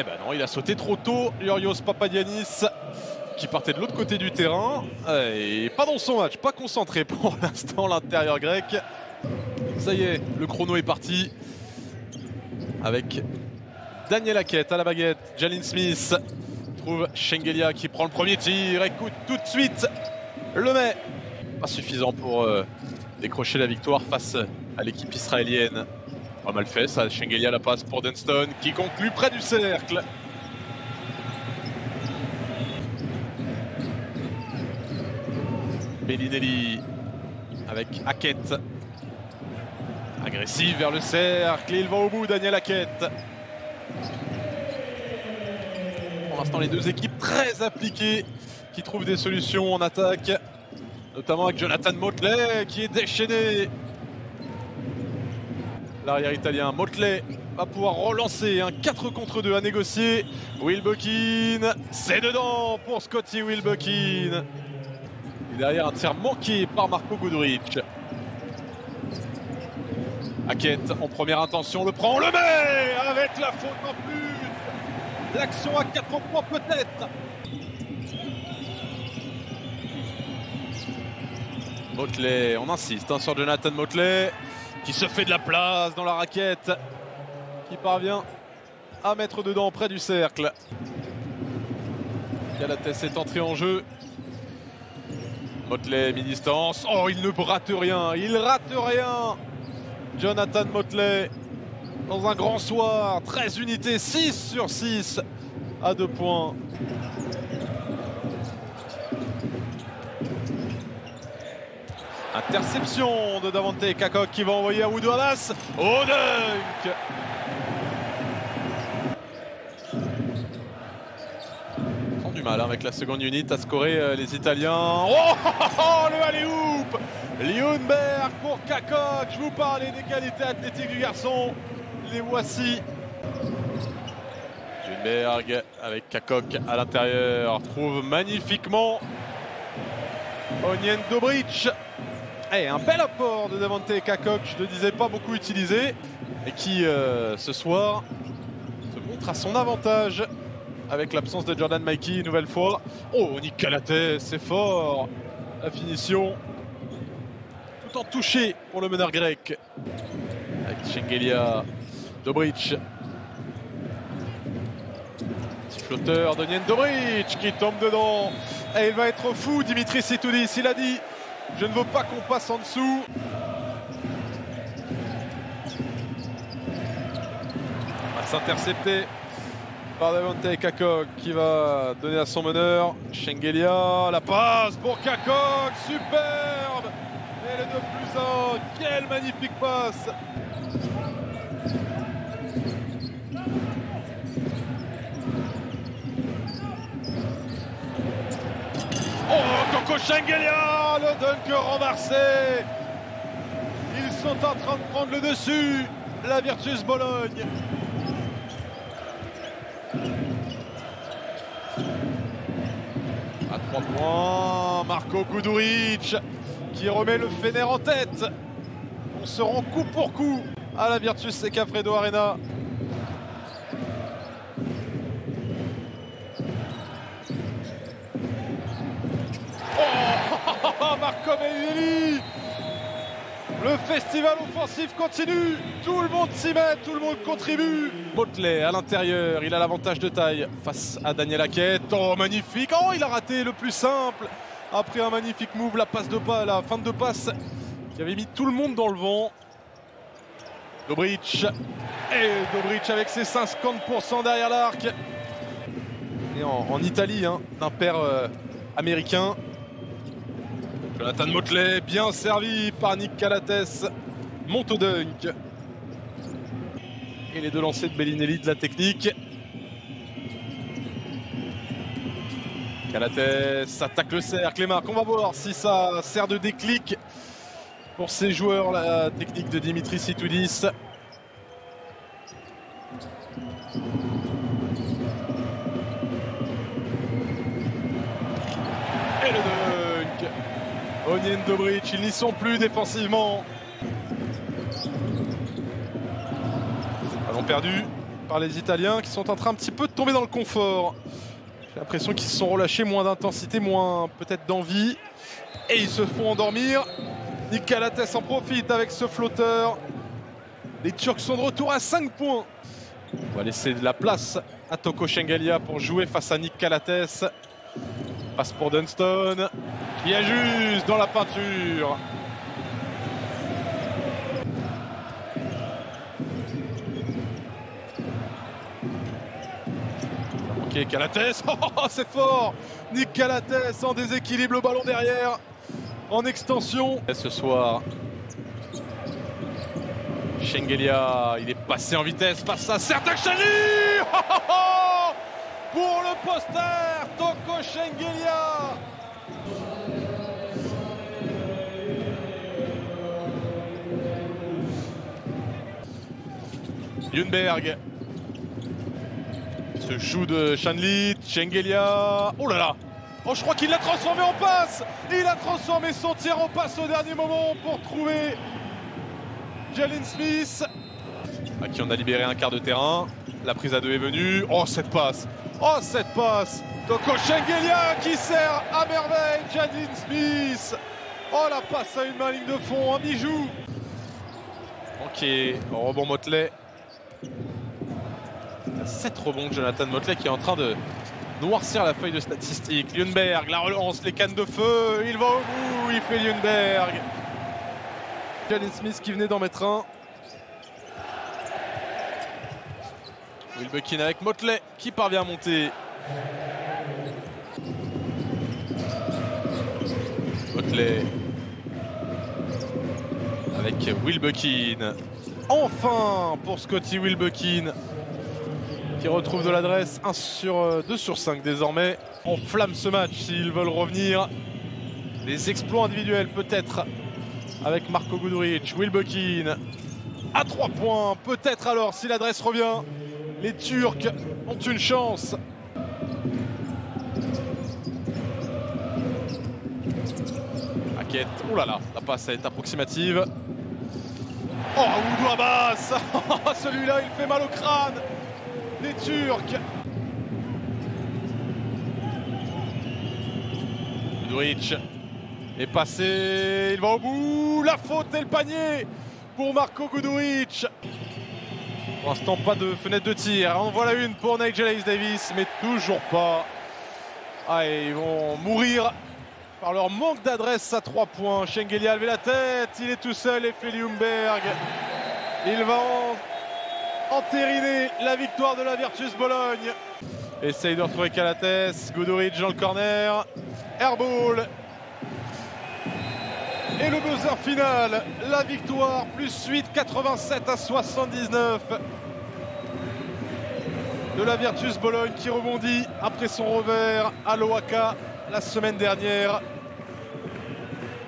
Eh ben non, il a sauté trop tôt, Giorgos Papagiannis, qui partait de l'autre côté du terrain. Et pas dans son match, pas concentré pour l'instant, l'intérieur grec. Ça y est, le chrono est parti. Avec Daniel Hackett à la baguette, Jaylen Smith trouve Shengelia qui prend le premier tir, écoute tout de suite, le met. Pas suffisant pour décrocher la victoire face à l'équipe israélienne. Pas mal fait ça, Shengelia la passe pour Dunston qui conclut près du cercle. Belinelli avec Hackett. Agressif vers le cercle, et il va au bout, Daniel Hackett. Pour l'instant, les deux équipes très appliquées qui trouvent des solutions en attaque, notamment avec Jonathan Motley qui est déchaîné. L'arrière italien Motley va pouvoir relancer un 4 contre 2 à négocier. Wilbekin, c'est dedans pour Scottie Wilbekin. Et derrière, un tir manqué par Marco Goodrich. Hackett en première intention, le prend, le met avec la faute en plus. L'action à 4 points peut-être. Motley, on insiste hein, sur Jonathan Motley qui se fait de la place dans la raquette, qui parvient à mettre dedans près du cercle. Calathes est entré en jeu. Motley mi-distance, oh il ne rate rien, il rate rien. Jonathan Motley dans un grand soir, 13 unités, 6 sur 6 à 2 points. Interception de Devontae Cacok qui va envoyer à Udoh Abas. Oh dunk! Ils ont du mal avec la seconde unité à scorer les Italiens. Oh, oh, oh le alley-oop! Lionberg pour Cacok, je vous parlais des qualités athlétiques du garçon, les voici. Ljungberg avec Cacok à l'intérieur, trouve magnifiquement Ognjen Dobrić. Et un bel apport de Devontae Cacok, je ne le disais pas beaucoup utilisé, et qui ce soir se montre à son avantage avec l'absence de Jordan Mikey une nouvelle fois. Oh, Nick Calathes, c'est fort, la finition. En touché pour le meneur grec avec Shengelia, Dobrić, petit flotteur d'Ognjen Dobrić qui tombe dedans et il va être fou. Dimitris Itoudis, il a dit je ne veux pas qu'on passe en dessous. On va s'intercepter par Devontae Cacok qui va donner à son meneur Shengelia, la passe pour Cacok, superbe. Et le 2+1, quelle magnifique passe! Oh, Toko Shengelia, le dunk renversé! Ils sont en train de prendre le dessus, la Virtus Bologne. À 3 points, Marco Guduric qui remet le Fener en tête. On se rend coup pour coup à la Virtus Secafredo Arena. Oh, Marco Belinelli. Le festival offensif continue. Tout le monde s'y met, tout le monde contribue. Motley à l'intérieur, il a l'avantage de taille face à Daniel Hackett. Oh, magnifique. Oh, il a raté le plus simple. Après un magnifique move, la passe de pas, la fin de passe qui avait mis tout le monde dans le vent. Dobrić, et Dobrić avec ses 50% derrière l'arc. Et en Italie, hein, d'un père américain. Jonathan Motley, bien servi par Nick Calathes, monte au dunk. Et les deux lancers de Belinelli de la technique. Calathes attaque le cercle et marque. On va voir si ça sert de déclic pour ces joueurs, la technique de Dimitris Itoudis. Et le dunk. Ognjen Dobrić, ils n'y sont plus défensivement. Ballon perdu. par les Italiens qui sont en train un petit peu de tomber dans le confort. J'ai l'impression qu'ils se sont relâchés, moins d'intensité, moins peut-être d'envie. Et ils se font endormir. Nick Calathes en profite avec ce flotteur. Les Turcs sont de retour à 5 points. On va laisser de la place à Toko Shengelia pour jouer face à Nick Calathes. Passe pour Dunston, qui ajuste dans la peinture. Ok, Calathes, oh, c'est fort. Nick Calathes en déséquilibre, le ballon derrière, en extension. Et ce soir, Shengelia, il est passé en vitesse face à Sertakchali, oh, oh, oh, pour le poster, Toko Shengelia. Ljungberg se joue de Shanlit, Shengelia, oh là là, oh, je crois qu'il l'a transformé en passe. Il a transformé son tir en passe au dernier moment pour trouver Jaylen Smith, à qui on a libéré un quart de terrain. La prise à deux est venue. Oh, cette passe! Oh, cette passe! Toko Shengelia qui sert à merveille Jaylen Smith. Oh, la passe à une main, ligne de fond, un bijou. Ok, rebond Motley. 7 rebonds, Jonathan Motley qui est en train de noircir la feuille de statistiques. Lionberg, la relance, les cannes de feu. Il va au bout, il fait Lionberg. Jaylen Smith qui venait d'en mettre un. Wilbekin avec Motley qui parvient à monter. Motley avec Wilbekin. Enfin pour Scottie Wilbekin qui retrouve de l'adresse. 2 sur 5 désormais. On flamme ce match s'ils veulent revenir. Des exploits individuels peut-être. Avec Marco Goodrich, Wilbekin à 3 points. Peut-être alors, si l'adresse revient, les Turcs ont une chance. Hackett, oh là là, la passe est approximative. Oh, Udoh Abas, celui-là, il fait mal au crâne. Les Turcs. Goodrich est passé, il va au bout, la faute et le panier pour Marco Guduric. Pour l'instant, pas de fenêtre de tir. En voilà une pour Nigel Ennis-Davis, mais toujours pas. Ah, et ils vont mourir par leur manque d'adresse à 3 points. Shengelia a levé la tête, il est tout seul et Feliumberg. Il va entériner la victoire de la Virtus Bologne. Essaye de retrouver Calathes, Guduric dans le corner. Airball. Et le buzzer final, la victoire, +8, 87 à 79. De la Virtus Bologne qui rebondit après son revers à l'Oaka la semaine dernière.